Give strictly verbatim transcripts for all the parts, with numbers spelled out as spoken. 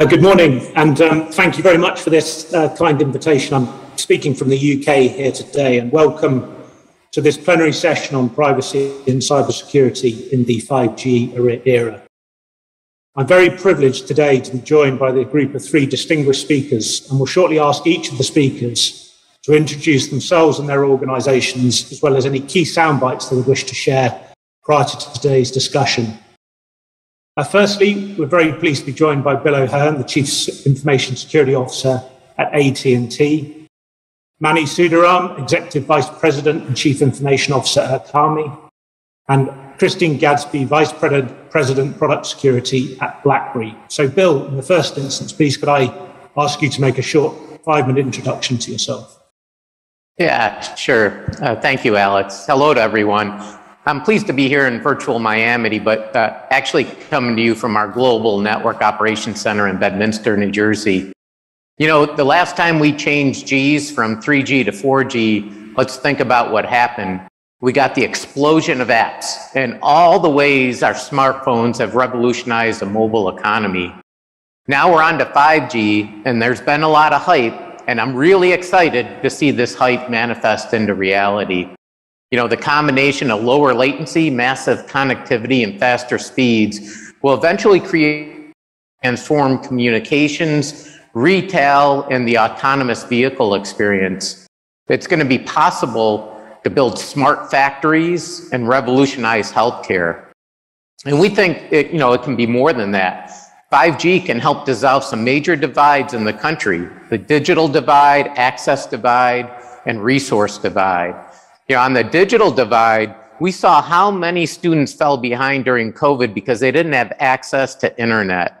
Uh, good morning, and um, thank you very much for this uh, kind invitation. I'm speaking from the U K here today, and welcome to this plenary session on privacy and cybersecurity in the five G era. I'm very privileged today to be joined by the group of three distinguished speakers, and will shortly ask each of the speakers to introduce themselves and their organisations, as well as any key sound bites they would wish to share prior to today's discussion. Uh, firstly, we're very pleased to be joined by Bill O'Hearn, the Chief Information Security Officer at A T and T, Mani Sundaram, Executive Vice President and Chief Information Officer at Akamai, and Christine Gadsby, Vice President Product Security at BlackBerry. So Bill, in the first instance, please could I ask you to make a short five-minute introduction to yourself? Yeah, sure. Uh, thank you, Alex. Hello to everyone. I'm pleased to be here in virtual Miami, but uh, actually coming to you from our Global Network Operations Center in Bedminster, New Jersey. You know, the last time we changed Gs from three G to four G, let's think about what happened. We got the explosion of apps and all the ways our smartphones have revolutionized the mobile economy. Now we're on to five G, and there's been a lot of hype, and I'm really excited to see this hype manifest into reality. You know, the combination of lower latency, massive connectivity, and faster speeds will eventually create and form communications, retail, and the autonomous vehicle experience. It's going to be possible to build smart factories and revolutionize healthcare. And we think, it, you know, it can be more than that. five G can help dissolve some major divides in the country, the digital divide, access divide, and resource divide. You know, on the digital divide, we saw how many students fell behind during COVID because they didn't have access to internet.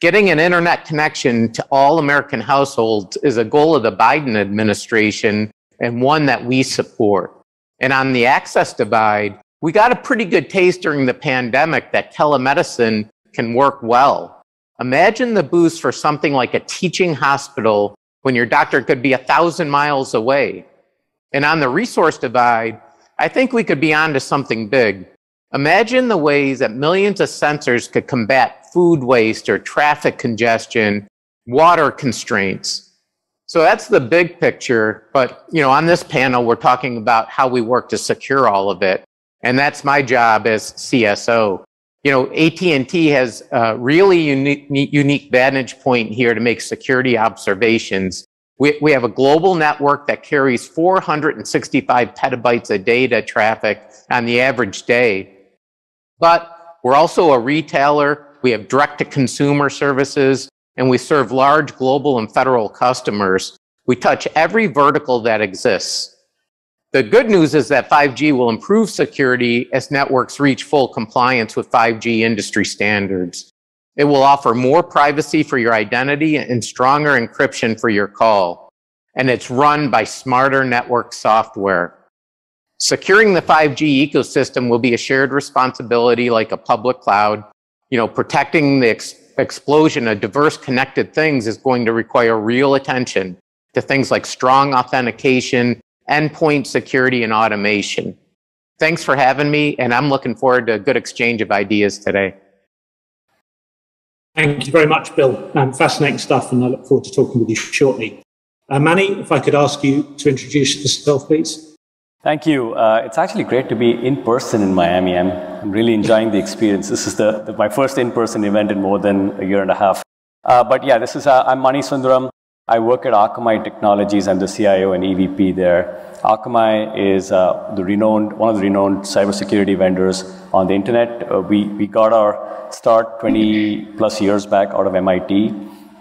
Getting an internet connection to all American households is a goal of the Biden administration and one that we support. And on the access divide, we got a pretty good taste during the pandemic that telemedicine can work well. Imagine the boost for something like a teaching hospital when your doctor could be a thousand miles away. And on the resource divide, I think we could be onto something big. Imagine the ways that millions of sensors could combat food waste or traffic congestion, water constraints. So that's the big picture. But you know, on this panel, we're talking about how we work to secure all of it. And that's my job as C S O. You know, A T and T has a really unique, unique vantage point here to make security observations. We, we have a global network that carries four hundred sixty-five petabytes of data traffic on the average day. But we're also a retailer. We have direct-to-consumer services, and we serve large global and federal customers. We touch every vertical that exists. The good news is that five G will improve security as networks reach full compliance with five G industry standards. It will offer more privacy for your identity and stronger encryption for your call. And it's run by smarter network software. Securing the five G ecosystem will be a shared responsibility like a public cloud. You know, protecting the ex explosion of diverse connected things is going to require real attention to things like strong authentication, endpoint security, and automation. Thanks for having me, and I'm looking forward to a good exchange of ideas today. Thank you very much, Bill. Um, fascinating stuff, and I look forward to talking with you shortly. Uh, Mani, if I could ask you to introduce yourself, please. Thank you. Uh, it's actually great to be in person in Miami. I'm, I'm really enjoying the experience. This is the, the, my first in-person event in more than a year and a half. Uh, but yeah, this is uh, I'm Mani Sundaram. I work at Akamai Technologies. I'm the C I O and E V P there. Akamai is uh, the renowned, one of the renowned cybersecurity vendors on the internet. Uh, we, we got our start twenty plus years back out of M I T,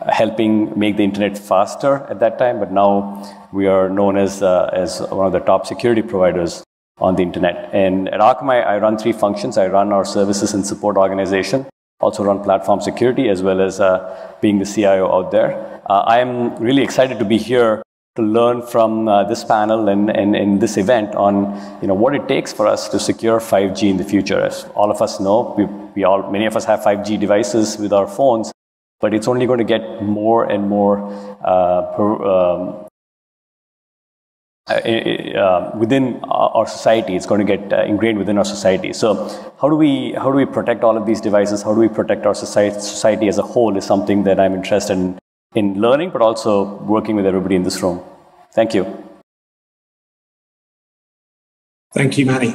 uh, helping make the internet faster at that time, but now we are known as, uh, as one of the top security providers on the internet. And at Akamai, I run three functions. I run our services and support organization, also run platform security, as well as uh, being the C I O out there. Uh, I am really excited to be here to learn from uh, this panel and, and, and this event on you know, what it takes for us to secure five G in the future. As all of us know, we, we all, many of us have five G devices with our phones, but it's only going to get more and more uh, per, um, Uh, uh, within our society, it's going to get uh, ingrained within our society. So, how do we how do we protect all of these devices? How do we protect our society society as a whole? Is something that I'm interested in, in learning, but also working with everybody in this room. Thank you. Thank you, Mani.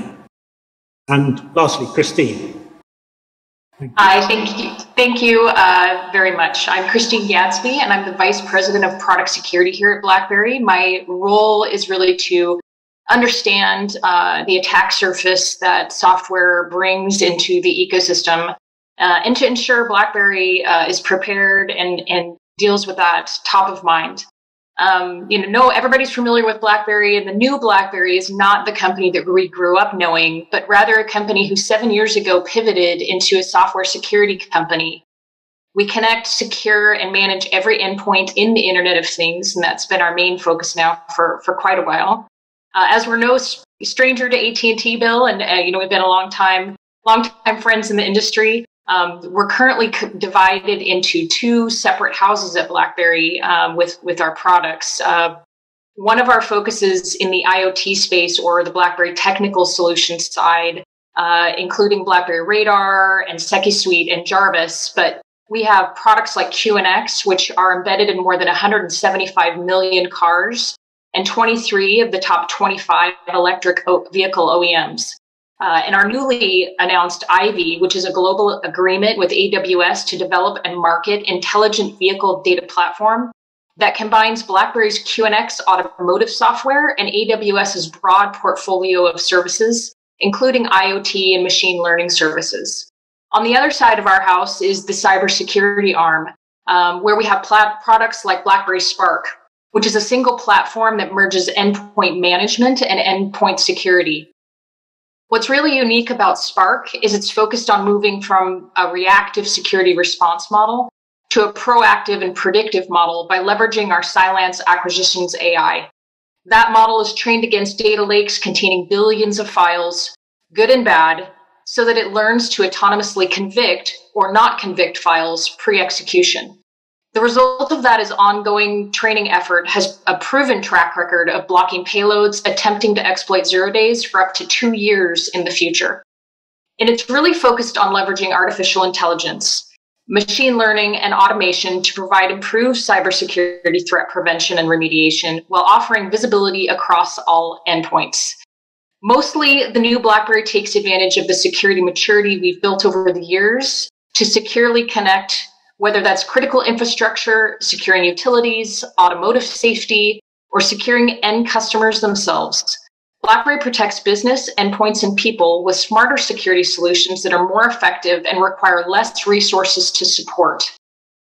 And lastly, Christine. Hi, thank you, thank you uh, very much. I'm Christine Gadsby, and I'm the Vice President of Product Security here at BlackBerry. My role is really to understand uh, the attack surface that software brings into the ecosystem, uh, and to ensure BlackBerry uh, is prepared and, and deals with that top of mind. Um, you know, no, everybody's familiar with BlackBerry, and the new BlackBerry is not the company that we grew up knowing, but rather a company who seven years ago pivoted into a software security company. We connect, secure, and manage every endpoint in the Internet of Things, and that's been our main focus now for, for quite a while. Uh, as we're no stranger to A T and T, Bill, and uh, you know, we've been a long time, long time friends in the industry. Um, we're currently divided into two separate houses at BlackBerry um, with, with our products. Uh, one of our focuses in the IoT space, or the BlackBerry technical solutions side, uh, including BlackBerry Radar and SecuSuite and Jarvis. But we have products like Q N X, which are embedded in more than one hundred seventy-five million cars and twenty-three of the top twenty-five electric vehicle O E Ms. Uh, and our newly announced Ivy, which is a global agreement with A W S to develop and market intelligent vehicle data platform that combines BlackBerry's Q N X automotive software and AWS's broad portfolio of services, including IoT and machine learning services. On the other side of our house is the cybersecurity arm, um, where we have products like BlackBerry Spark, which is a single platform that merges endpoint management and endpoint security. What's really unique about Spark is it's focused on moving from a reactive security response model to a proactive and predictive model by leveraging our Cylance acquisitions A I. That model is trained against data lakes containing billions of files, good and bad, so that it learns to autonomously convict or not convict files pre-execution. The result of that is ongoing training effort has a proven track record of blocking payloads attempting to exploit zero days for up to two years in the future. And it's really focused on leveraging artificial intelligence, machine learning, and automation to provide improved cybersecurity threat prevention and remediation while offering visibility across all endpoints. Mostly, the new BlackBerry takes advantage of the security maturity we've built over the years to securely connect, whether that's critical infrastructure, securing utilities, automotive safety, or securing end customers themselves. BlackBerry protects business, endpoints, and people with smarter security solutions that are more effective and require less resources to support,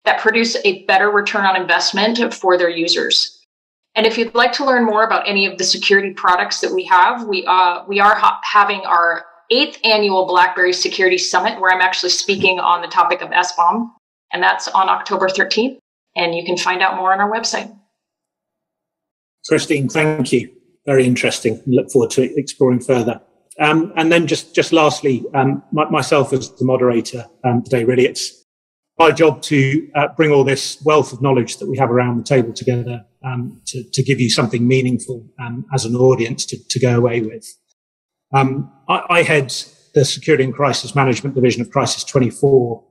that produce a better return on investment for their users. And if you'd like to learn more about any of the security products that we have, we, uh, we are ha having our eighth annual BlackBerry Security Summit, where I'm actually speaking on the topic of S BOM. And that's on October thirteenth, and you can find out more on our website. Christine, thank you. Very interesting. Look forward to exploring further. Um, and then just, just lastly, um, my, myself as the moderator um, today, really, it's my job to uh, bring all this wealth of knowledge that we have around the table together um, to, to give you something meaningful um, as an audience to, to go away with. Um, I, I head the Security and Crisis Management Division of Crisis twenty-four,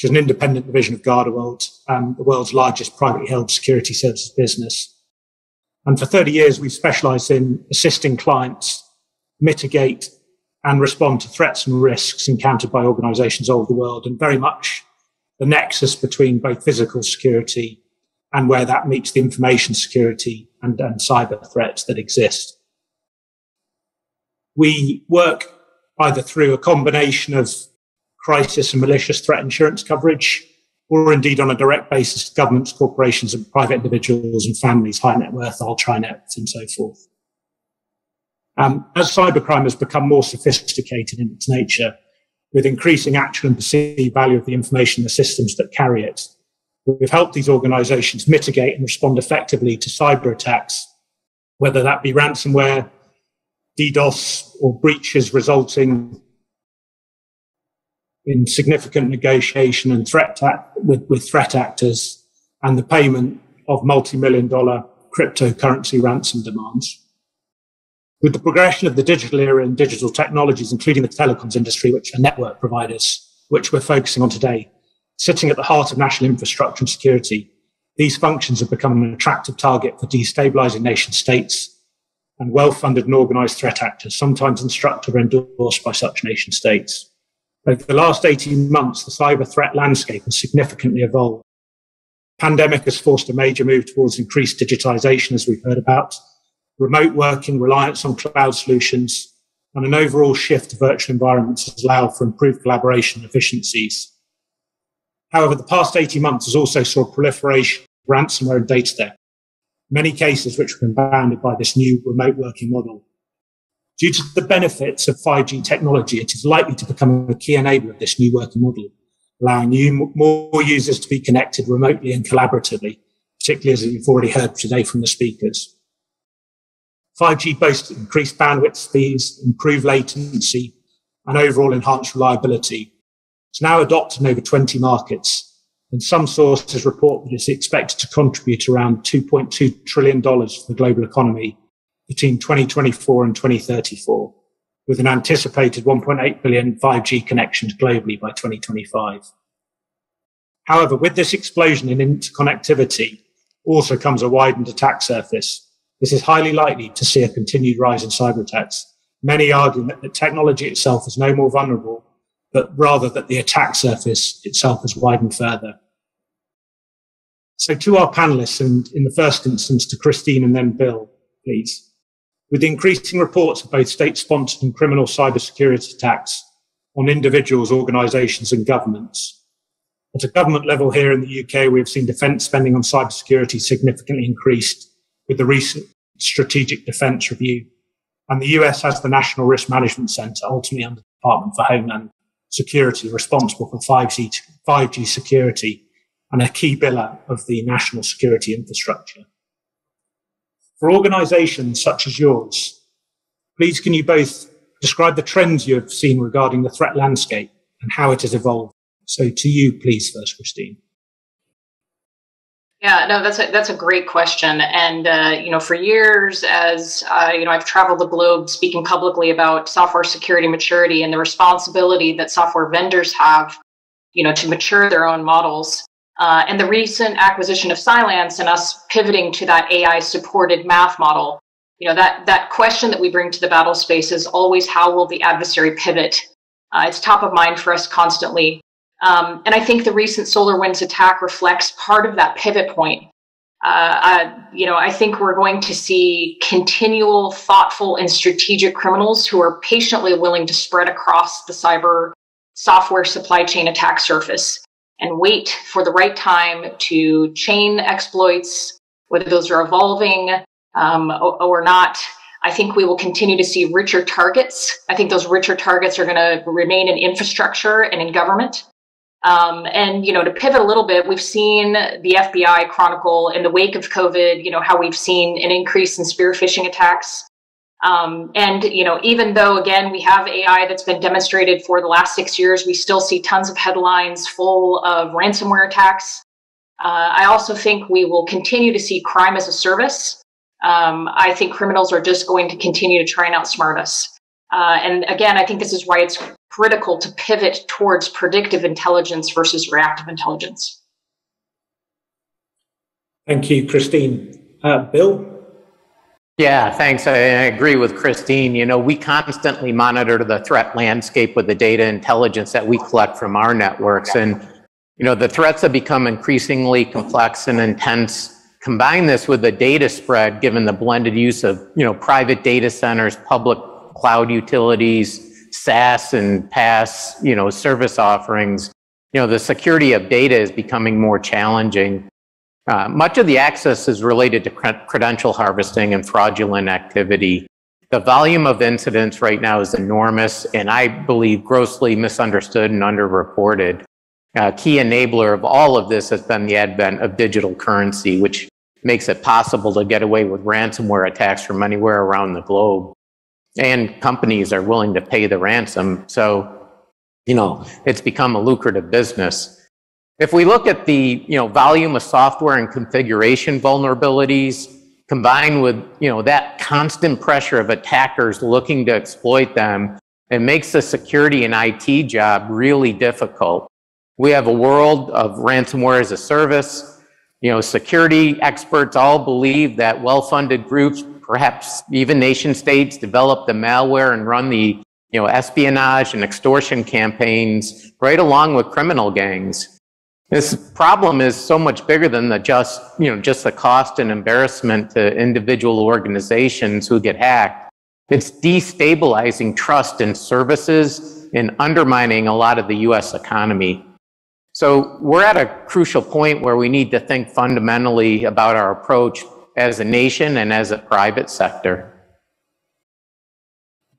which is an independent division of GardaWorld, um, the world's largest privately held security services business. And for thirty years, we've specialized in assisting clients mitigate and respond to threats and risks encountered by organizations all over the world, and very much the nexus between both physical security and where that meets the information security and, and cyber threats that exist. We work either through a combination of crisis and malicious threat insurance coverage, or indeed on a direct basis to governments, corporations, and private individuals and families, high net worth, ultra net worth, and so forth. Um, as cybercrime has become more sophisticated in its nature, with increasing actual and perceived value of the information and the systems that carry it, we've helped these organizations mitigate and respond effectively to cyber attacks, whether that be ransomware, DDoS, or breaches resulting in significant negotiation and threat with, with threat actors, and the payment of multi-million dollar cryptocurrency ransom demands. With the progression of the digital era and digital technologies, including the telecoms industry, which are network providers, which we're focusing on today, sitting at the heart of national infrastructure and security, these functions have become an attractive target for destabilizing nation states and well-funded and organized threat actors, sometimes instructed or endorsed by such nation states. Over the last eighteen months, the cyber threat landscape has significantly evolved. The pandemic has forced a major move towards increased digitization, as we've heard about, remote working, reliance on cloud solutions, and an overall shift to virtual environments has allowed for improved collaboration efficiencies. However, the past eighteen months has also saw proliferation of ransomware and data theft, many cases which were compounded by this new remote working model. Due to the benefits of five G technology, it is likely to become a key enabler of this new working model, allowing new, more users to be connected remotely and collaboratively, particularly as you've already heard today from the speakers. five G boasts increased bandwidth speeds, improved latency, and overall enhanced reliability. It's now adopted in over twenty markets, and some sources report that it's expected to contribute around two point two trillion dollars to the global economy between twenty twenty-four and twenty thirty-four, with an anticipated one point eight billion five G connections globally by twenty twenty-five. However, with this explosion in interconnectivity also comes a widened attack surface. This is highly likely to see a continued rise in cyber attacks, many arguing that the technology itself is no more vulnerable, but rather that the attack surface itself has widened further. So to our panelists, and in the first instance to Christine and then Bill, please. With the increasing reports of both state-sponsored and criminal cybersecurity attacks on individuals, organisations and governments, at a government level here in the U K, we've seen defence spending on cybersecurity significantly increased with the recent Strategic Defence Review, and the U S has the National Risk Management Centre, ultimately under the Department for Homeland Security, responsible for five G, five G security and a key pillar of the national security infrastructure. For organisations such as yours, please can you both describe the trends you have seen regarding the threat landscape and how it has evolved? So to you, please, first, Christine. Yeah, no, that's a, that's a great question. And, uh, you know, for years, as, uh, you know, I've traveled the globe speaking publicly about software security maturity and the responsibility that software vendors have, you know, to mature their own models. Uh, and the recent acquisition of Cylance and us pivoting to that A I-supported math model, you know, that, that question that we bring to the battle space is always, how will the adversary pivot? Uh, it's top of mind for us constantly. Um, and I think the recent SolarWinds attack reflects part of that pivot point. Uh, I, you know, I think we're going to see continual, thoughtful, and strategic criminals who are patiently willing to spread across the cyber software supply chain attack surface and wait for the right time to chain exploits, whether those are evolving um, or, or not. I think we will continue to see richer targets. I think those richer targets are going to remain in infrastructure and in government. Um, and, you know, to pivot a little bit, we've seen the F B I chronicle in the wake of COVID, you know, how we've seen an increase in spear phishing attacks. Um, and, you know, even though, again, we have A I that's been demonstrated for the last six years, we still see tons of headlines full of ransomware attacks. Uh, I also think we will continue to see crime as a service. Um, I think criminals are just going to continue to try and outsmart us. Uh, and again, I think this is why it's critical to pivot towards predictive intelligence versus reactive intelligence. Thank you, Christine. Uh, Bill? Yeah, thanks. I, I agree with Christine. You know, we constantly monitor the threat landscape with the data intelligence that we collect from our networks. And, you know, the threats have become increasingly complex and intense. Combine this with the data spread, given the blended use of, you know, private data centers, public cloud utilities, SaaS and PaaS, you know, service offerings, you know, the security of data is becoming more challenging. Uh, much of the access is related to cred credential harvesting and fraudulent activity. The volume of incidents right now is enormous, and I believe grossly misunderstood and underreported. A key enabler of all of this has been the advent of digital currency, which makes it possible to get away with ransomware attacks from anywhere around the globe. And companies are willing to pay the ransom. So, you know, it's become a lucrative business. If we look at the, you know, volume of software and configuration vulnerabilities, combined with, you know, that constant pressure of attackers looking to exploit them, it makes the security and I T job really difficult. We have a world of ransomware as a service. You know, security experts all believe that well-funded groups, perhaps even nation states, develop the malware and run the, you know, espionage and extortion campaigns right along with criminal gangs. This problem is so much bigger than the just, you know, just the cost and embarrassment to individual organizations who get hacked. It's destabilizing trust in services and undermining a lot of the U S economy. So we're at a crucial point where we need to think fundamentally about our approach as a nation and as a private sector.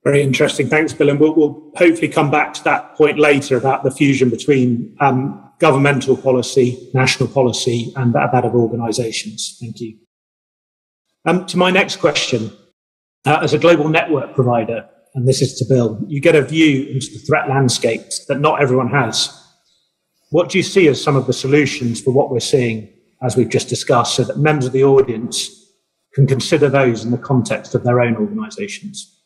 Very interesting. Thanks, Bill. And we'll, we'll hopefully come back to that point later about the fusion between um, governmental policy, national policy, and that, that of organisations. Thank you. Um, to my next question, uh, as a global network provider, and this is to Bill, you get a view into the threat landscapes that not everyone has. What do you see as some of the solutions for what we're seeing, as we've just discussed, so that members of the audience can consider those in the context of their own organisations?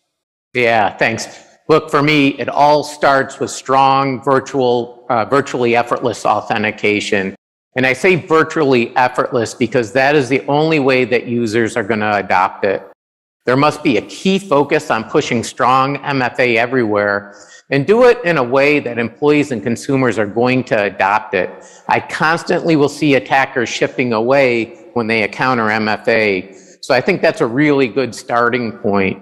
Yeah, thanks. Look, for me, it all starts with strong virtual, uh, virtually effortless authentication. And I say virtually effortless because that is the only way that users are going to adopt it. There must be a key focus on pushing strong M F A everywhere, and do it in a way that employees and consumers are going to adopt it. I constantly will see attackers shifting away when they encounter M F A. So I think that's a really good starting point.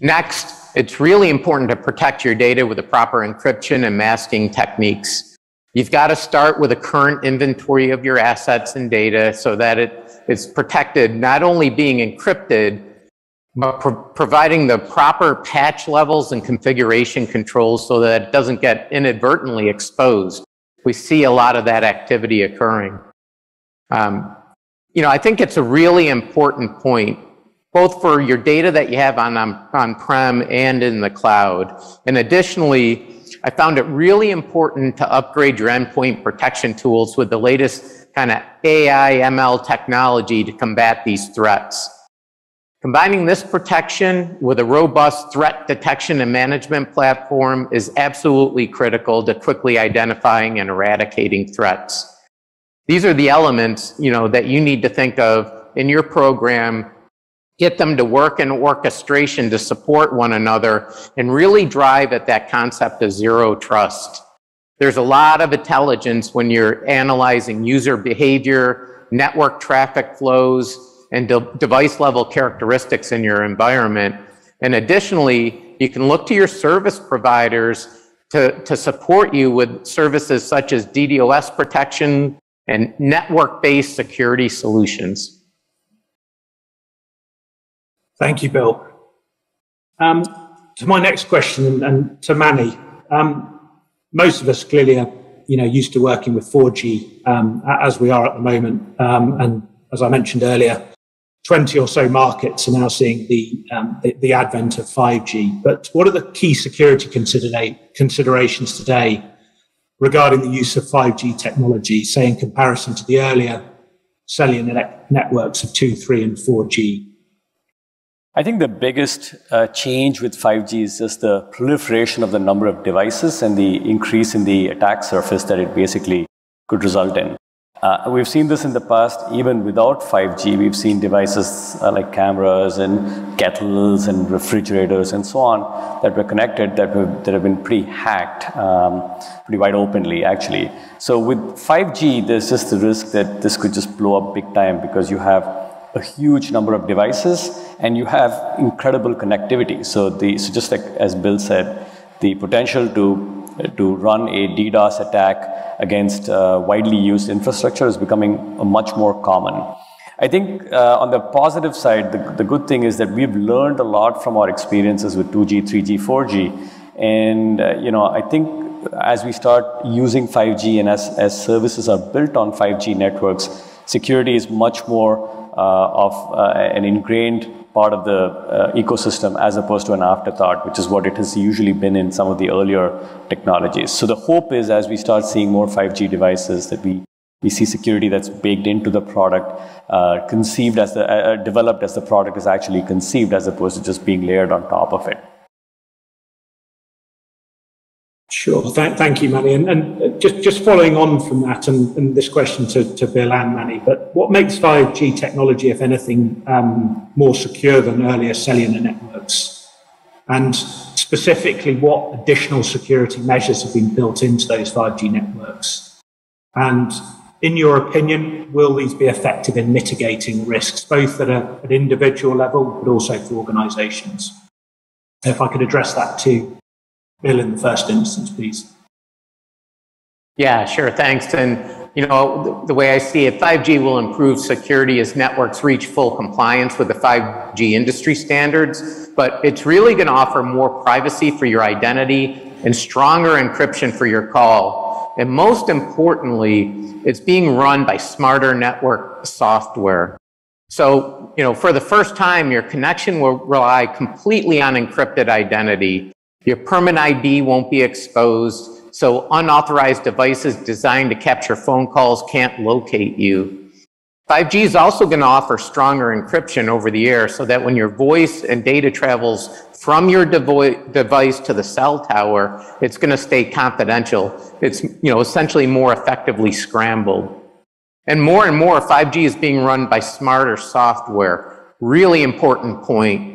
Next, it's really important to protect your data with the proper encryption and masking techniques. You've got to start with a current inventory of your assets and data so that it is protected, not only being encrypted, but pro providing the proper patch levels and configuration controls so that it doesn't get inadvertently exposed. We see a lot of that activity occurring. Um, you know, I think it's a really important point, both for your data that you have on, on, on-prem and in the cloud. And additionally, I found it really important to upgrade your endpoint protection tools with the latest kind of A I M L technology to combat these threats. Combining this protection with a robust threat detection and management platform is absolutely critical to quickly identifying and eradicating threats. These are the elements, you know, that you need to think of in your program, get them to work in orchestration to support one another, and really drive at that concept of zero trust. There's a lot of intelligence when you're analyzing user behavior, network traffic flows, and de- device level characteristics in your environment. And additionally, you can look to your service providers to, to support you with services such as D dos protection and network-based security solutions. Thank you, Bill. Um, to my next question, and, and to Mani, um, most of us clearly are, you know, used to working with four G um, as we are at the moment, um, and as I mentioned earlier, twenty or so markets are now seeing the, um, the the advent of five G. But what are the key security considera considerations today regarding the use of five G technology, say in comparison to the earlier cellular networks of two, three, and four G? I think the biggest uh, change with five G is just the proliferation of the number of devices and the increase in the attack surface that it basically could result in. Uh, we've seen this in the past, even without five G, we've seen devices uh, like cameras and kettles and refrigerators and so on that were connected that, were, that have been pretty hacked, um, pretty wide openly actually. So with five G, there's just the risk that this could just blow up big time because you have a huge number of devices, and you have incredible connectivity. So, the, so just like as Bill said, the potential to, uh, to run a DDoS attack against uh, widely used infrastructure is becoming a much more common. I think uh, on the positive side, the, the good thing is that we've learned a lot from our experiences with two G, three G, four G. And uh, you know, I think as we start using five G and as, as services are built on five G networks, security is much more Uh, of uh, an ingrained part of the uh, ecosystem as opposed to an afterthought, which is what it has usually been in some of the earlier technologies. So the hope is as we start seeing more five G devices that we We see security that's baked into the product, uh, conceived as the, uh, developed as the product is actually conceived, as opposed to just being layered on top of it. Sure. Th thank you, Mani. And, and just, just following on from that, and, and this question to, to Bill and Mani, but what makes five G technology, if anything, um, more secure than earlier cellular networks? And specifically, what additional security measures have been built into those five G networks? And in your opinion, will these be effective in mitigating risks, both at a, at individual level, but also for organizations? If I could address that to Bill in the first instance, please. Yeah, sure, thanks. And you know, the, the way I see it, five G will improve security as networks reach full compliance with the five G industry standards, but it's really gonna offer more privacy for your identity and stronger encryption for your call. And most importantly, it's being run by smarter network software. So, you know, for the first time, your connection will rely completely on encrypted identity. Your permanent I D won't be exposed, so unauthorized devices designed to capture phone calls can't locate you. five G is also going to offer stronger encryption over the air, so that when your voice and data travels from your device to the cell tower, it's going to stay confidential. It's, you know, essentially more effectively scrambled. And more and more, five G is being run by smarter software. Really important point.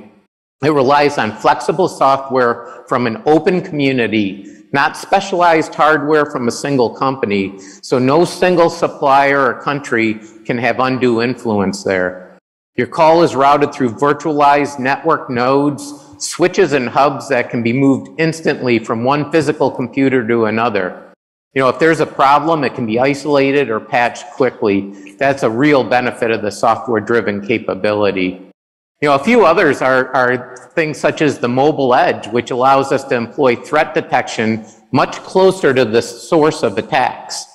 It relies on flexible software from an open community, not specialized hardware from a single company. So no single supplier or country can have undue influence there. Your call is routed through virtualized network nodes, switches and hubs that can be moved instantly from one physical computer to another. You know, if there's a problem, it can be isolated or patched quickly. That's a real benefit of the software-driven capability. You know, a few others are, are things such as the mobile edge, which allows us to employ threat detection much closer to the source of attacks.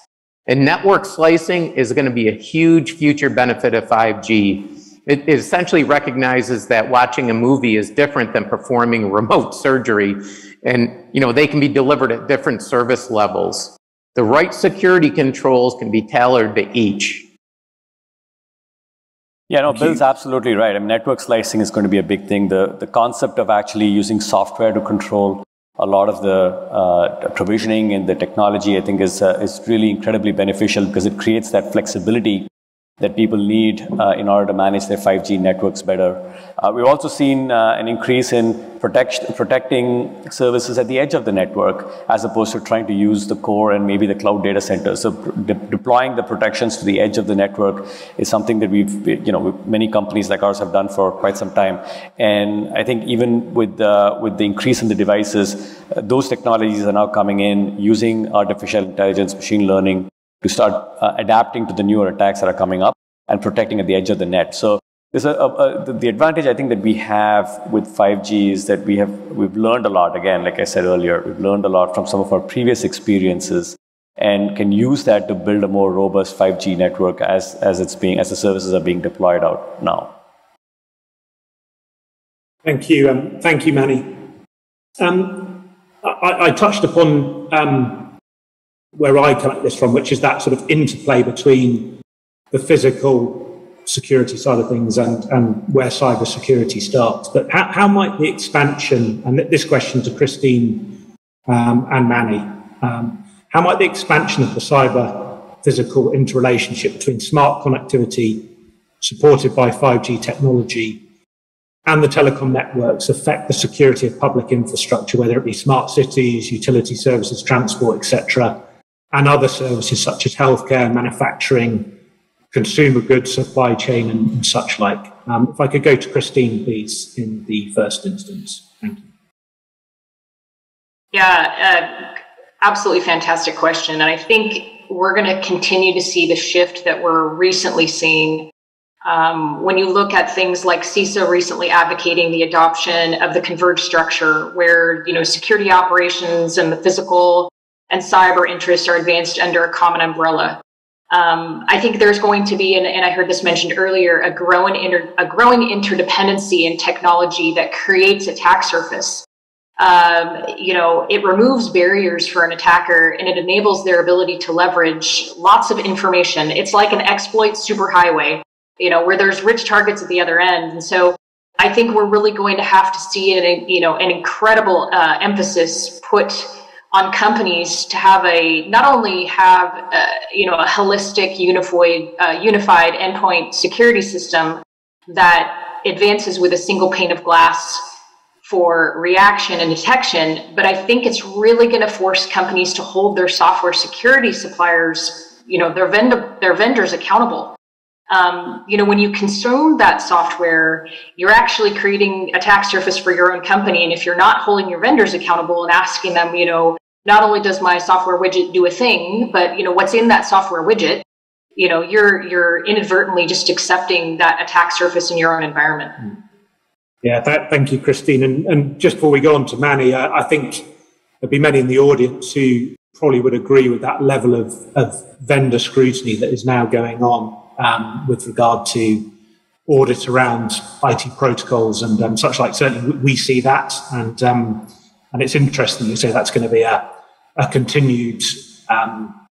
And network slicing is going to be a huge future benefit of five G. It essentially recognizes that watching a movie is different than performing remote surgery, and you know, they can be delivered at different service levels. The right security controls can be tailored to each. Yeah, no, Bill's absolutely right. I mean, network slicing is going to be a big thing. The, the concept of actually using software to control a lot of the uh, provisioning and the technology, I think, is, uh, is really incredibly beneficial, because it creates that flexibility that people need uh, in order to manage their five G networks better. Uh, we've also seen uh, an increase in protection, protecting services at the edge of the network, as opposed to trying to use the core and maybe the cloud data centers. So de deploying the protections to the edge of the network is something that we've, you know, many companies like ours have done for quite some time. And I think even with the, with the increase in the devices, uh, those technologies are now coming in using artificial intelligence, machine learning, to start uh, adapting to the newer attacks that are coming up and protecting at the edge of the net. So there's a, a, a, the advantage I think that we have with five G is that we have, we've learned a lot. Again, like I said earlier, we've learned a lot from some of our previous experiences and can use that to build a more robust five G network as, as, it's being, as the services are being deployed out now. Thank you. Um, thank you, Mani. Um, I, I touched upon um, where I collect this from, which is that sort of interplay between the physical security side of things and, and where cybersecurity starts. But how, how might the expansion, and this question to Christine um, and Mani, um, how might the expansion of the cyber-physical interrelationship between smart connectivity supported by five G technology and the telecom networks affect the security of public infrastructure, whether it be smart cities, utility services, transport, et cetera, and other services such as healthcare, manufacturing, consumer goods, supply chain, and, and such like. Um, if I could go to Christine, please, in the first instance. Thank you. Yeah, uh, absolutely fantastic question. And I think we're going to continue to see the shift that we're recently seeing. Um, when you look at things like C I S A recently advocating the adoption of the converged structure, where, you know, security operations and the physical and cyber interests are advanced under a common umbrella. Um, I think there's going to be, and, and I heard this mentioned earlier, a growing, inter, a growing interdependency in technology that creates attack surface. Um, you know, it removes barriers for an attacker, and it enables their ability to leverage lots of information. It's like an exploit superhighway, you know, where there's rich targets at the other end. And so I think we're really going to have to see an, you know, an incredible uh, emphasis put on companies to have a, not only have, uh, you know, a holistic, unified, uh, unified endpoint security system that advances with a single pane of glass for reaction and detection, but I think it's really going to force companies to hold their software security suppliers, you know, their vendor, their vendors accountable. Um, you know, when you consume that software, you're actually creating an attack surface for your own company. And if you're not holding your vendors accountable and asking them, you know, not only does my software widget do a thing, but, you know, what's in that software widget, you know, you're, you're inadvertently just accepting that attack surface in your own environment. Mm. Yeah, that, thank you, Christine. And, and just before we go on to Mani, I, I think there'd be many in the audience who probably would agree with that level of, of vendor scrutiny that is now going on um, with regard to audits around I T protocols and um, such like. Certainly, we see that, and um, and it's interesting you say that's going to be a, a continued um,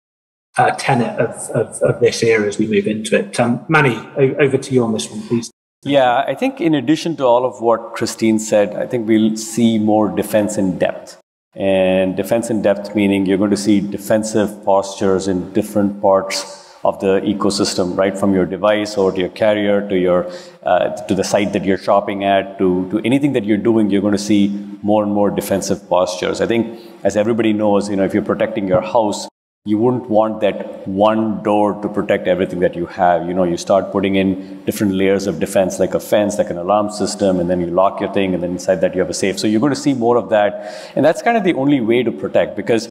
uh, tenet of, of, of this era as we move into it. Um, Mani, over to you on this one, please. Yeah, I think in addition to all of what Christine said, I think we'll see more defense in depth. And defense in depth meaning you're going to see defensive postures in different parts of the ecosystem, right from your device or to your carrier, to your uh, to the site that you're shopping at, to, to anything that you're doing, you're going to see more and more defensive postures. I think, as everybody knows, you know, if you're protecting your house, you wouldn't want that one door to protect everything that you have. You know, you start putting in different layers of defense, like a fence, like an alarm system, and then you lock your thing, and then inside that you have a safe. So you're going to see more of that. And that's kind of the only way to protect, because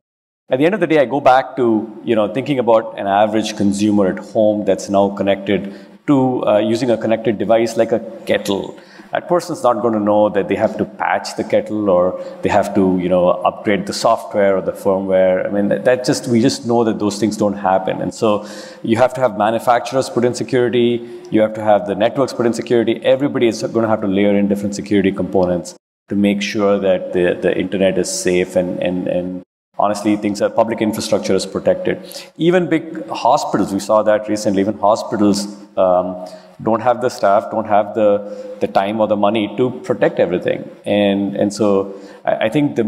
at the end of the day, I go back to, you know, thinking about an average consumer at home that's now connected to uh, using a connected device like a kettle. That person's not going to know that they have to patch the kettle or they have to, you know, upgrade the software or the firmware. I mean, that, that just, we just know that those things don't happen. And so you have to have manufacturers put in security. You have to have the networks put in security. Everybody is going to have to layer in different security components to make sure that the, the internet is safe and, and, and honestly, things that public infrastructure is protected. Even big hospitals, we saw that recently, even hospitals, um, don't have the staff, don't have the, the time or the money to protect everything. And, and so I, I think the,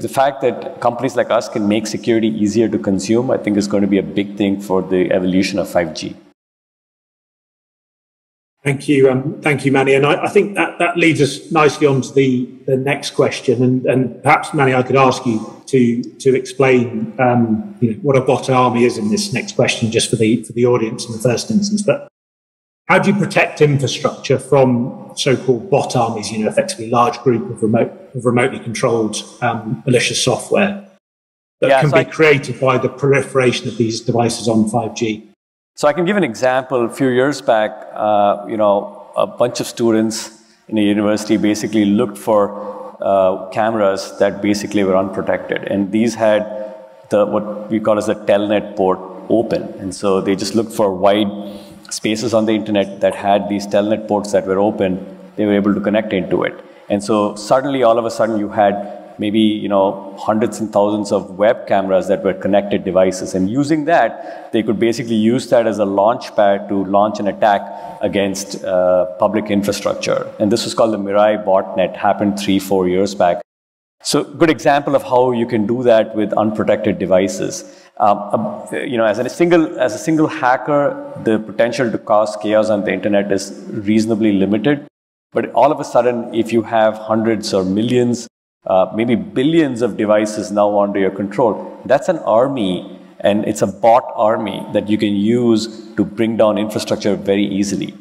the fact that companies like us can make security easier to consume, I think is going to be a big thing for the evolution of five G. Thank you. Um, thank you, Mani. And I, I think that, that leads us nicely on to the, the next question. And, and perhaps, Mani, I could ask you to, to explain um, you know, what a bot army is in this next question, just for the, for the audience in the first instance. But how do you protect infrastructure from so-called bot armies, you know, effectively large group of, remote, of remotely controlled um, malicious software that yeah, can so be I, created by the proliferation of these devices on five G? So I can give an example. A few years back, uh, you know, a bunch of students in a university basically looked for uh, cameras that basically were unprotected. And these had the, what we call as a telnet port open. And so they just looked for wide spaces on the internet that had these telnet ports that were open, they were able to connect into it. And so suddenly, all of a sudden, you had maybe, you know, hundreds and thousands of web cameras that were connected devices. And using that, they could basically use that as a launch pad to launch an attack against uh, public infrastructure. And this was called the Mirai botnet, happened three, four years back. So good example of how you can do that with unprotected devices. Um, you know, as a single as a single hacker, the potential to cause chaos on the internet is reasonably limited. But all of a sudden, if you have hundreds or millions, uh, maybe billions of devices now under your control, that's an army, and it's a bot army that you can use to bring down infrastructure very easily,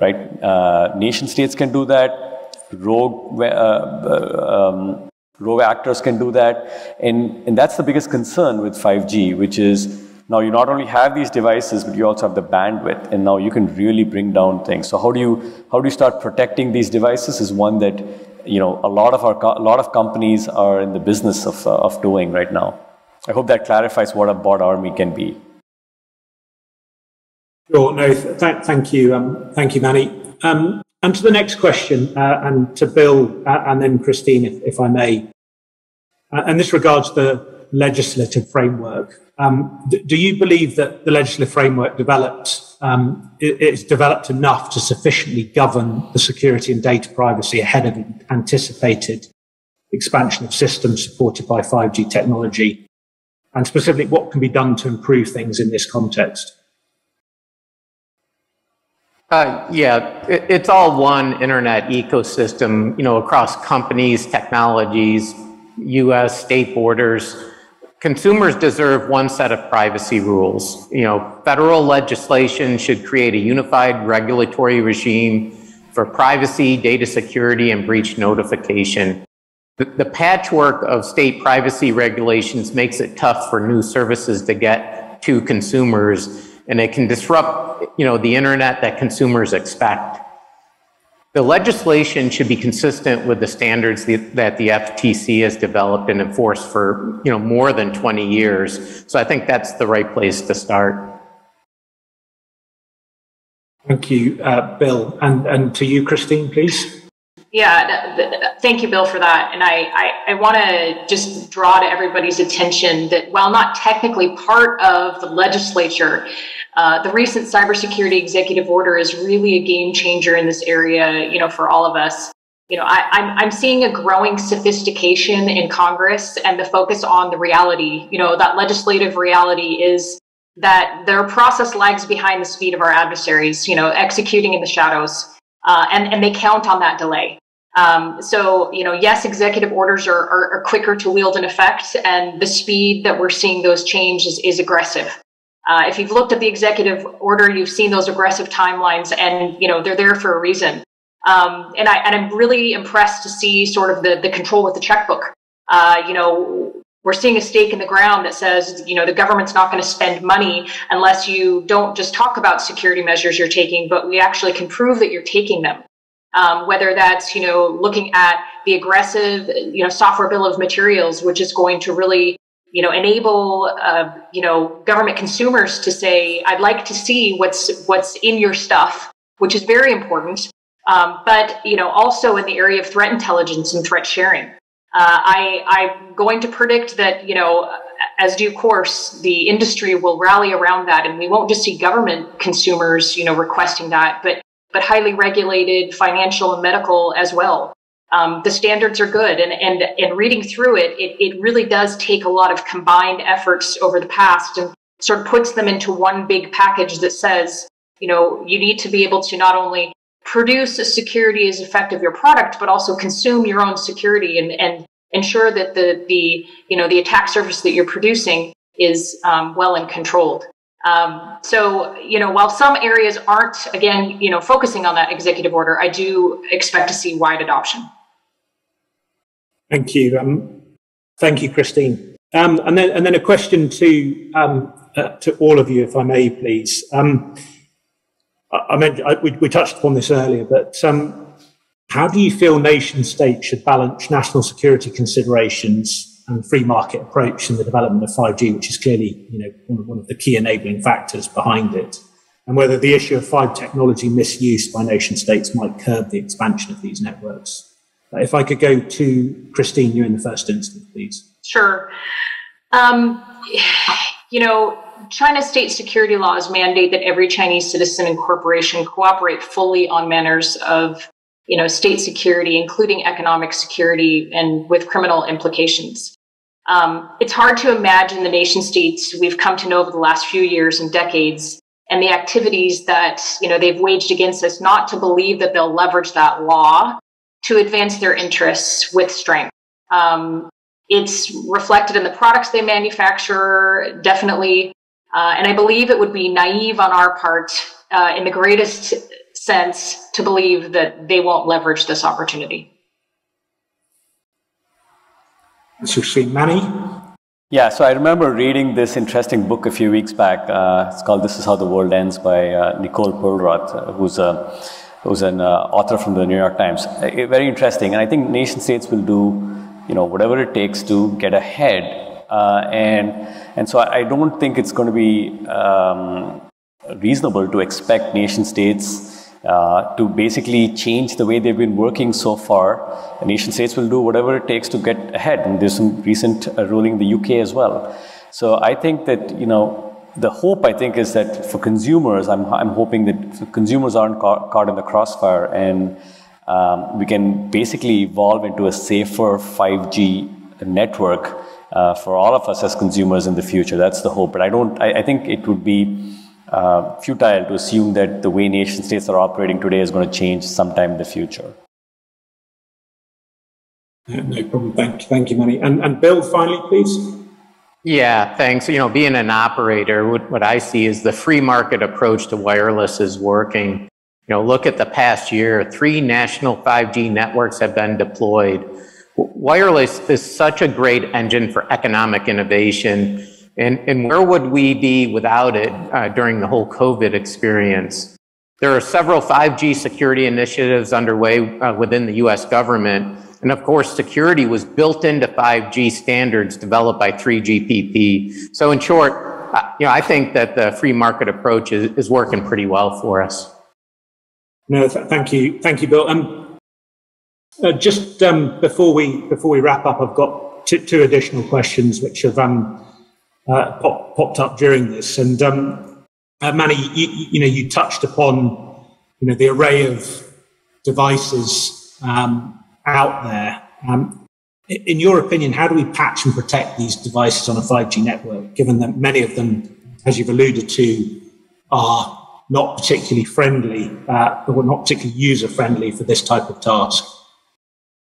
right? Uh, nation states can do that. Rogue. Uh, um, Rogue actors can do that, and, and that's the biggest concern with five G, which is now you not only have these devices, but you also have the bandwidth, and now you can really bring down things. So how do you how do you start protecting these devices is one that, you know, a lot of our a lot of companies are in the business of uh, of doing right now. I hope that clarifies what a bot army can be. Sure. No. Th th thank you. Um, thank you, Mani. Um, And to the next question, uh, and to Bill uh, and then Christine, if, if I may. Uh, and this regards the legislative framework. Um, d- do you believe that the legislative framework developed um, it, it's developed enough to sufficiently govern the security and data privacy ahead of anticipated expansion of systems supported by five G technology? And specifically, what can be done to improve things in this context? Uh, yeah, it, it's all one internet ecosystem, you know, across companies, technologies, U S, state borders. Consumers deserve one set of privacy rules. You know, federal legislation should create a unified regulatory regime for privacy, data security, and breach notification. The, the patchwork of state privacy regulations makes it tough for new services to get to consumers, and it can disrupt, you know, the internet that consumers expect. The legislation should be consistent with the standards that the F T C has developed and enforced for, you know, more than twenty years. So I think that's the right place to start. Thank you, uh, Bill. And, and to you, Christine, please. Yeah, th- th- thank you, Bill, for that. And I, I, I want to just draw to everybody's attention that while not technically part of the legislature, uh, the recent cybersecurity executive order is really a game changer in this area, you know, for all of us. You know, I, I'm, I'm seeing a growing sophistication in Congress and the focus on the reality. You know, that legislative reality is that their process lags behind the speed of our adversaries, you know, executing in the shadows, uh, and, and they count on that delay. Um, so, you know, yes, executive orders are, are, are quicker to wield in effect, and the speed that we're seeing those change is, is aggressive. Uh, if you've looked at the executive order, you've seen those aggressive timelines, and, you know, they're there for a reason. Um, and, I, and I'm really impressed to see sort of the, the control with the checkbook. Uh, you know, we're seeing a stake in the ground that says, you know, the government's not going to spend money unless you don't just talk about security measures you're taking, but we actually can prove that you're taking them. Um, whether that's, you know, looking at the aggressive, you know, software bill of materials, which is going to really, you know, enable, uh, you know, government consumers to say, I'd like to see what's what's in your stuff, which is very important. Um, but, you know, also in the area of threat intelligence and threat sharing, uh, I, I'm going to predict that, you know, as due course, the industry will rally around that. And we won't just see government consumers, you know, requesting that, but but highly regulated financial and medical as well. Um, the standards are good. And, and, and reading through it, it, it really does take a lot of combined efforts over the past and sort of puts them into one big package that says, you know, you need to be able to not only produce a security as effective your product, but also consume your own security and, and ensure that the, the, you know, the attack surface that you're producing is um, well and controlled. Um, so, you know, while some areas aren't, again, you know, focusing on that executive order, I do expect to see wide adoption. Thank you. Um, thank you, Christine. Um, and then and then a question to um, uh, to all of you, if I may, please. Um, I, I meant I, we, we touched upon this earlier, but um, how do you feel nation states should balance national security considerations and free market approach in the development of five G, which is clearly, you know, one of, one of the key enabling factors behind it, and whether the issue of five G technology misuse by nation states might curb the expansion of these networks? Uh, if I could go to Christine, you in the first instance, please. Sure. Um, you know, China's state security laws mandate that every Chinese citizen and corporation cooperate fully on matters of, you know, state security, including economic security and with criminal implications. Um, it's hard to imagine the nation states we've come to know over the last few years and decades and the activities that, you know, they've waged against us, not to believe that they'll leverage that law to advance their interests with strength. Um, it's reflected in the products they manufacture, definitely. Uh, and I believe it would be naive on our part, uh, in the greatest sense, to believe that they won't leverage this opportunity. Mani? Yeah, so I remember reading this interesting book a few weeks back. Uh, it's called This Is How the World Ends by uh, Nicole Perlroth, uh, who's a, who's an uh, author from the New York Times. Uh, very interesting, and I think nation states will do, you know, whatever it takes to get ahead. Uh, and and so I don't think it's going to be um, reasonable to expect nation states uh, to basically change the way they've been working so far. The nation states will do whatever it takes to get ahead, and there's some recent uh, ruling in the U K as well. So I think that, you know, the hope, I think, is that for consumers, I'm, I'm hoping that consumers aren't ca caught in the crossfire, and um, we can basically evolve into a safer five G network uh, for all of us as consumers in the future. That's the hope. But I don't, I, I think it would be uh, futile to assume that the way nation states are operating today is going to change sometime in the future. Yeah, no problem. Thank you, thank you, Mani. And, and Bill, finally, please. Yeah, thanks. You know, being an operator, what, what I see is the free market approach to wireless is working. You know, look at the past year, three national five G networks have been deployed. Wireless is such a great engine for economic innovation. And, and where would we be without it uh, during the whole COVID experience? There are several five G security initiatives underway uh, within the U S government. And of course, security was built into five G standards developed by three G P P. So in short, you know, I think that the free market approach is, is working pretty well for us. No, th thank you. Thank you, Bill. Um, uh, just um, before, we, before we wrap up, I've got two additional questions which have um, uh, pop popped up during this. And um, uh, Mani, you, you, know, you touched upon you know, the array of devices um, out there. Um, in your opinion, how do we patch and protect these devices on a five G network, given that many of them, as you've alluded to, are not particularly friendly, uh, or not particularly user-friendly for this type of task?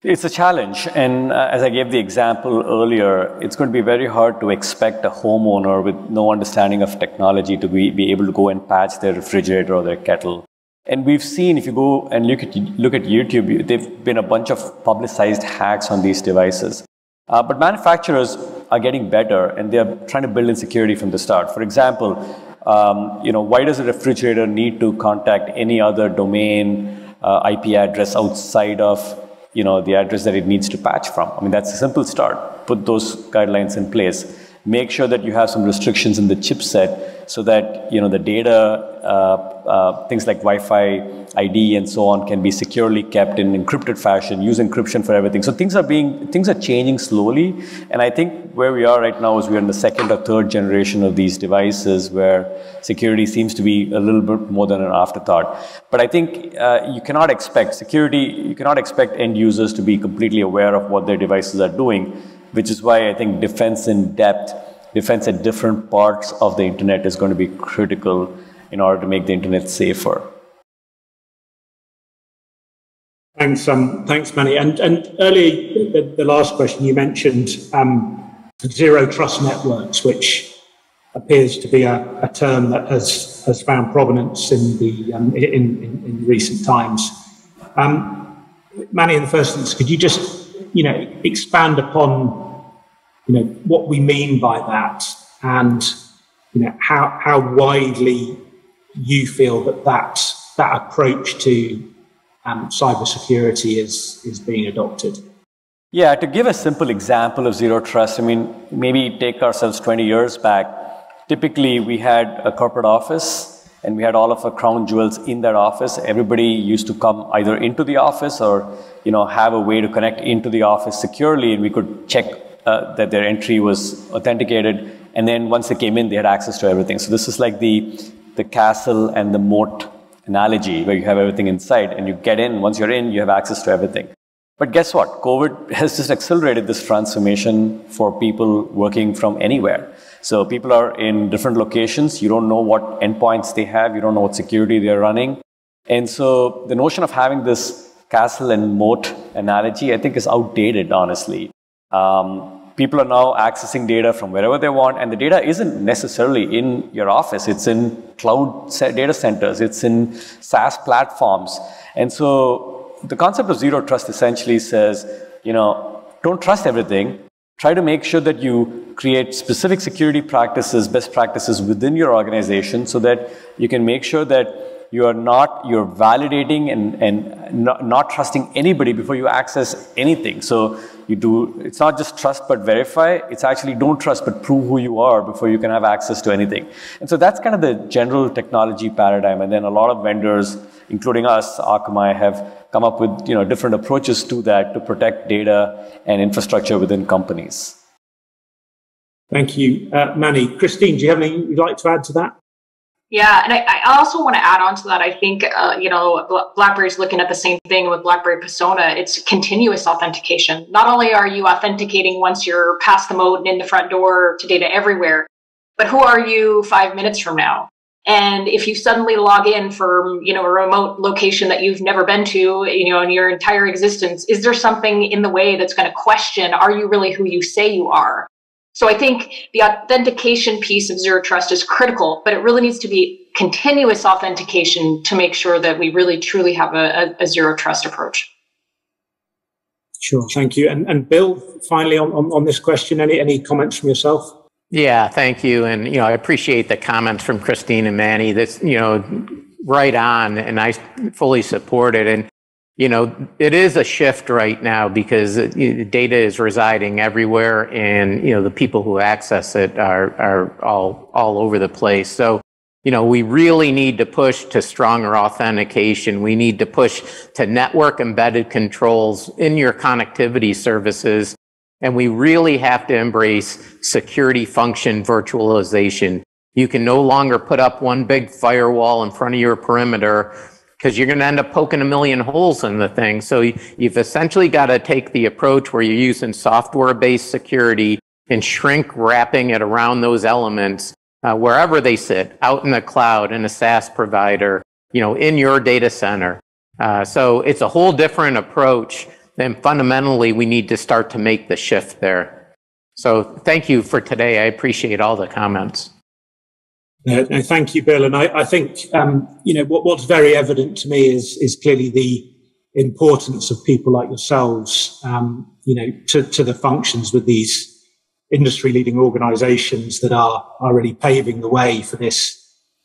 It's a challenge, and uh, as I gave the example earlier, it's going to be very hard to expect a homeowner with no understanding of technology to be, be able to go and patch their refrigerator or their kettle. And we've seen, if you go and look at, look at YouTube, there've been a bunch of publicized hacks on these devices. Uh, but manufacturers are getting better, and they're trying to build in security from the start. For example, um, you know, why does a refrigerator need to contact any other domain uh, I P address outside of, you know, the address that it needs to patch from? I mean, that's a simple start. Put those guidelines in place. Make sure that you have some restrictions in the chipset so that, you know, the data, uh, uh, things like Wi-Fi I D and so on, can be securely kept in encrypted fashion. Use encryption for everything. So things are being, things are changing slowly. And I think where we are right now is we're in the second or third generation of these devices, where security seems to be a little bit more than an afterthought. But I think uh, you cannot expect security, you cannot expect end users to be completely aware of what their devices are doing, which is why I think defense in depth, defense at different parts of the internet is going to be critical in order to make the internet safer. Thanks, um, thanks, Mani. And, and earlier, the, the last question you mentioned, um, zero trust networks, which appears to be a, a term that has, has found provenance in, the, um, in, in, in recent times. Um, Mani, in the first instance, could you just you know, expand upon, you know, what we mean by that, and, you know, how, how widely you feel that that, that approach to um, cybersecurity is, is being adopted? Yeah, to give a simple example of zero trust, I mean, maybe take ourselves twenty years back. Typically, we had a corporate office, and we had all of our crown jewels in that office. Everybody used to come either into the office or, you know, have a way to connect into the office securely, and we could check uh, that their entry was authenticated. And then once they came in, they had access to everything. So this is like the, the castle and the moat analogy, where you have everything inside and you get in. Once you're in, you have access to everything. But guess what? COVID has just accelerated this transformation for people working from anywhere. So people are in different locations. You don't know what endpoints they have. You don't know what security they're running. And so the notion of having this castle and moat analogy, I think, is outdated, honestly. Um, people are now accessing data from wherever they want. And the data isn't necessarily in your office. It's in cloud data centers. It's in SaaS platforms. And so the concept of zero trust essentially says, you know, don't trust everything. Try to make sure that you create specific security practices, best practices within your organization, so that you can make sure that You are not, you're validating and, and not, not trusting anybody before you access anything. So you do, it's not just trust but verify, it's actually don't trust but prove who you are before you can have access to anything. And so that's kind of the general technology paradigm. And then a lot of vendors, including us, Akamai, have come up with, you know, different approaches to that to protect data and infrastructure within companies. Thank you, uh, Mani. Christine, do you have anything you'd like to add to that? Yeah, and I, I also want to add on to that. I think, uh, you know, BlackBerry's looking at the same thing with BlackBerry Persona. It's continuous authentication. Not only are you authenticating once you're past the moat and in the front door to data everywhere, but who are you five minutes from now? And if you suddenly log in from, you know, a remote location that you've never been to, you know, in your entire existence, is there something in the way that's going to question, are you really who you say you are? So I think the authentication piece of Zero Trust is critical, but it really needs to be continuous authentication to make sure that we really truly have a, a, a Zero Trust approach. Sure, thank you. And, and Bill, finally on, on, on this question, any, any comments from yourself? Yeah, thank you. And, you know, I appreciate the comments from Christine and Mani. That's, you know, right on, and I fully support it. And, you know, it is a shift right now because data is residing everywhere, and, you know, the people who access it are, are all, all over the place. So, you know, we really need to push to stronger authentication. We need to push to network embedded controls in your connectivity services. And we really have to embrace security function virtualization. You can no longer put up one big firewall in front of your perimeter, because you're going to end up poking a million holes in the thing. So you've essentially got to take the approach where you're using software-based security and shrink wrapping it around those elements uh, wherever they sit, out in the cloud, in a SaaS provider, you know, in your data center. Uh, so it's a whole different approach, and fundamentally we need to start to make the shift there. So thank you for today. I appreciate all the comments. No, no, thank you, Bill. And I, I think, um, you know, what, what's very evident to me is, is clearly the importance of people like yourselves, um, you know, to, to the functions with these industry-leading organisations that are, are really paving the way for this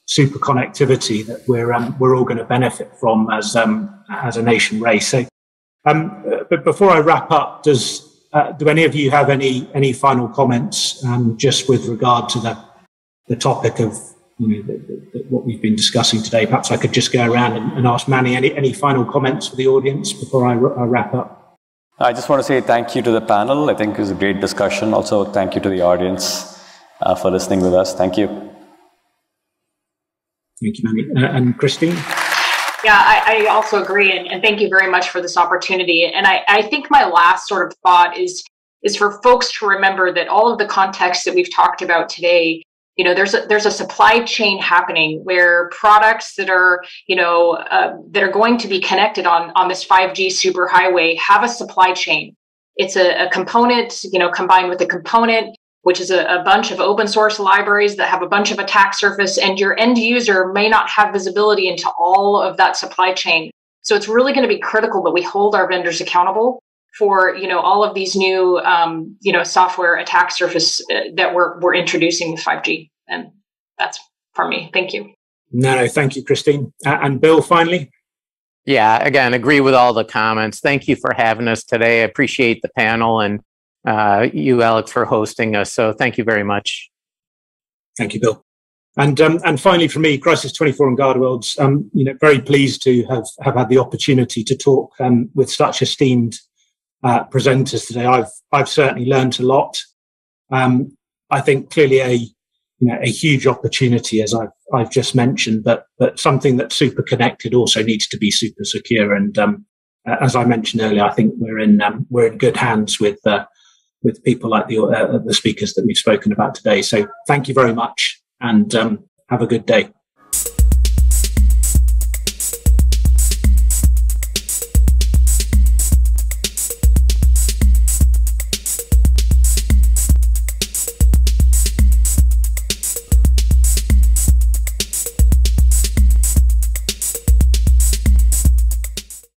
super connectivity that we're, um, we're all going to benefit from as, um, as a nation race. So, um, but before I wrap up, does, uh, do any of you have any, any final comments, um, just with regard to the the topic of, you know, the, the, the, what we've been discussing today? Perhaps I could just go around and, and ask Mani any, any final comments for the audience before I, I wrap up. I just want to say thank you to the panel. I think it was a great discussion. Also, thank you to the audience uh, for listening with us. Thank you. Thank you, Mani. Uh, and Christine? Yeah, I, I also agree. And, and thank you very much for this opportunity. And I, I think my last sort of thought is, is for folks to remember that all of the context that we've talked about today, you know, there's a, there's a supply chain happening where products that are, you know, uh, that are going to be connected on, on this five G superhighway have a supply chain. It's a, a component, you know, combined with a component, which is a, a bunch of open source libraries that have a bunch of attack surface, and your end user may not have visibility into all of that supply chain. So it's really going to be critical that we hold our vendors accountable for, you know, all of these new, um, you know, software attack surface uh, that we're, we're introducing with five G. And that's for me. Thank you. No, no, thank you, Christine. Uh, and Bill, finally? Yeah, again, agree with all the comments. Thank you for having us today. I appreciate the panel and uh, you, Alex, for hosting us. So thank you very much. Thank you, Bill. And, um, and finally, for me, Crisis twenty-four and GardaWorld, um, you know, very pleased to have, have had the opportunity to talk um, with such esteemed Uh, presenters today. I've I've certainly learned a lot. Um, I think clearly a you know a huge opportunity, as I've I've just mentioned, but but something that's super connected also needs to be super secure. And um, as I mentioned earlier, I think we're in um, we're in good hands with uh, with people like the uh, the speakers that we've spoken about today. So thank you very much, and um, have a good day.